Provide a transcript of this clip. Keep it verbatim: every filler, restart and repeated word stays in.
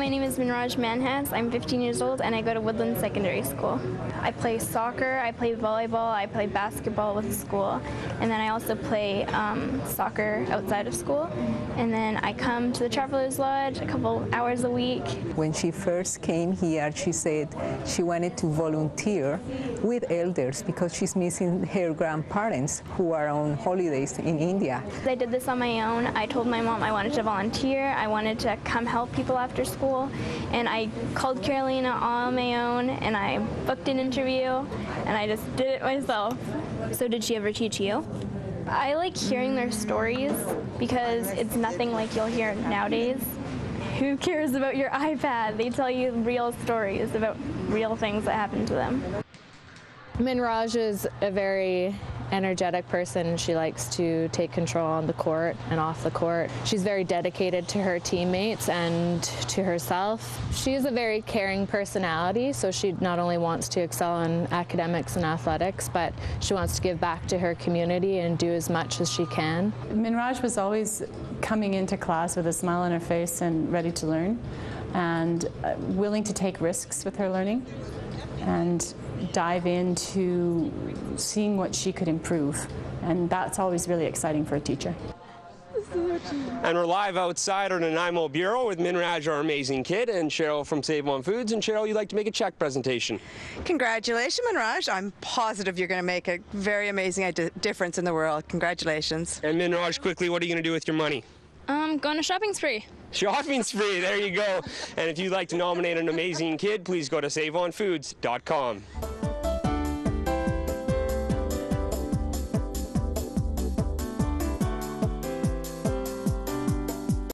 my name is Manraj Manhas. I'm fifteen years old and I go to Woodland Secondary School. I play soccer, I play volleyball, I play basketball with school, and then I also play um, soccer outside of school. And then I come to the Traveler's Lodge a couple hours a week. When she first came here, she said she wanted to volunteer with elders because she's missing her grandparents who are on holidays in India. I did this on my own. I told my mom I wanted to volunteer, I wanted to come help people after school, and I called Carolina all on my own, and I booked an interview, and I just did it myself. So did she ever teach you? I like hearing their stories because it's nothing like you'll hear nowadays. Who cares about your iPad? They tell you real stories about real things that happen to them. Manraj is a very energetic person. She likes to take control on the court and off the court. She's very dedicated to her teammates and to herself. She is a very caring personality, so she not only wants to excel in academics and athletics, but she wants to give back to her community and do as much as she can. Manraj was always coming into class with a smile on her face and ready to learn and willing to take risks with her learning and dive into seeing what she could improve, and that's always really exciting for a teacher. And we're live outside our Nanaimo Bureau with Manraj, our amazing kid, and Cheryl from Save-On-Foods. And Cheryl, you'd like to make a check presentation. Congratulations, Manraj. I'm positive you're going to make a very amazing difference in the world. Congratulations. And Manraj, quickly, what are you going to do with your money? Um, going on a shopping spree. Shopping spree, there you go. And if you'd like to nominate an amazing kid, please go to save on foods dot com.